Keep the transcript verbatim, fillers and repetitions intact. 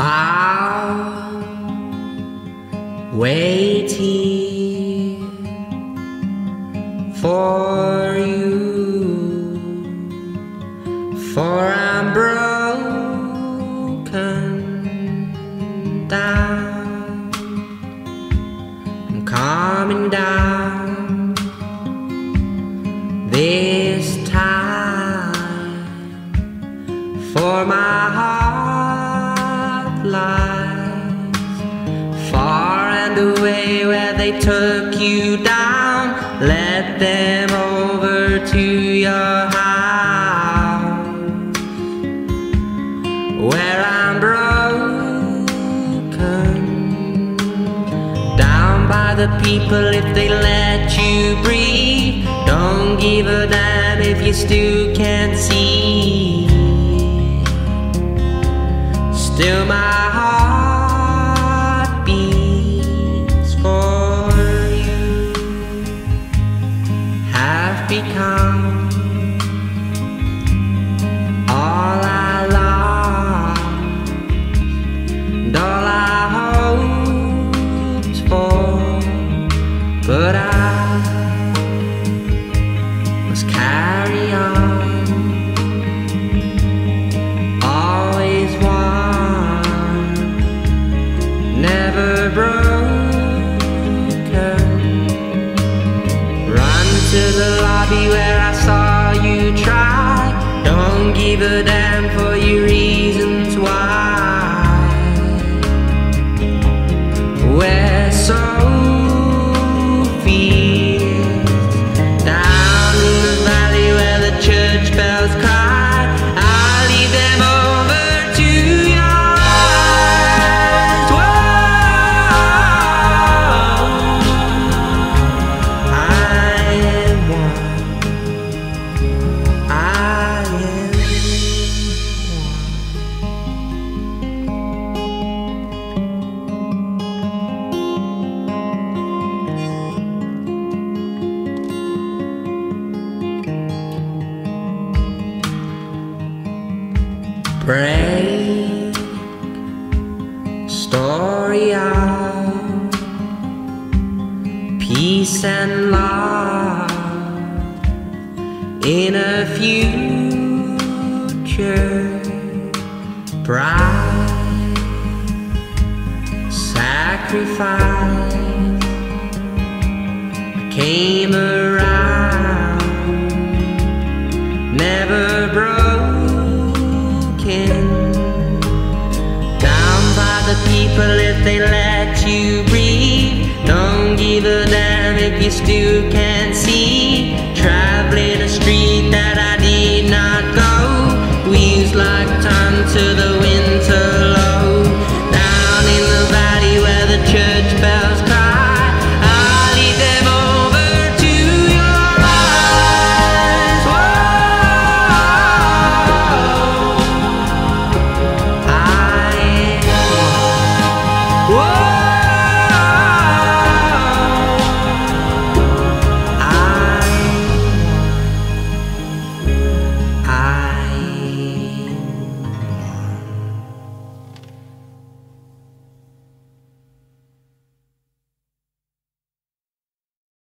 I'm waiting for you, for I'm broken down. I'm coming down this time, for my heart lies far and away where they took you down. Let them over to your house, where I'm broken down by the people. If they let you breathe, don't give a damn if you still can't see. Still my heart beats for you. Have become all I love, and all I hoped for. But I must carry on, always one, never broken. Run to the lobby where I saw you try. Don't give a damn for your reasons why. Where Sophie's down in the valley where the church bells cry. I'll lead them over to you. Break story out, peace and love in a future bright. Sacrifice came around, never broke down by the people. If they let you breathe, don't give a damn if you still can't see. Traveling a street that I did not go, wheels like time to the wind.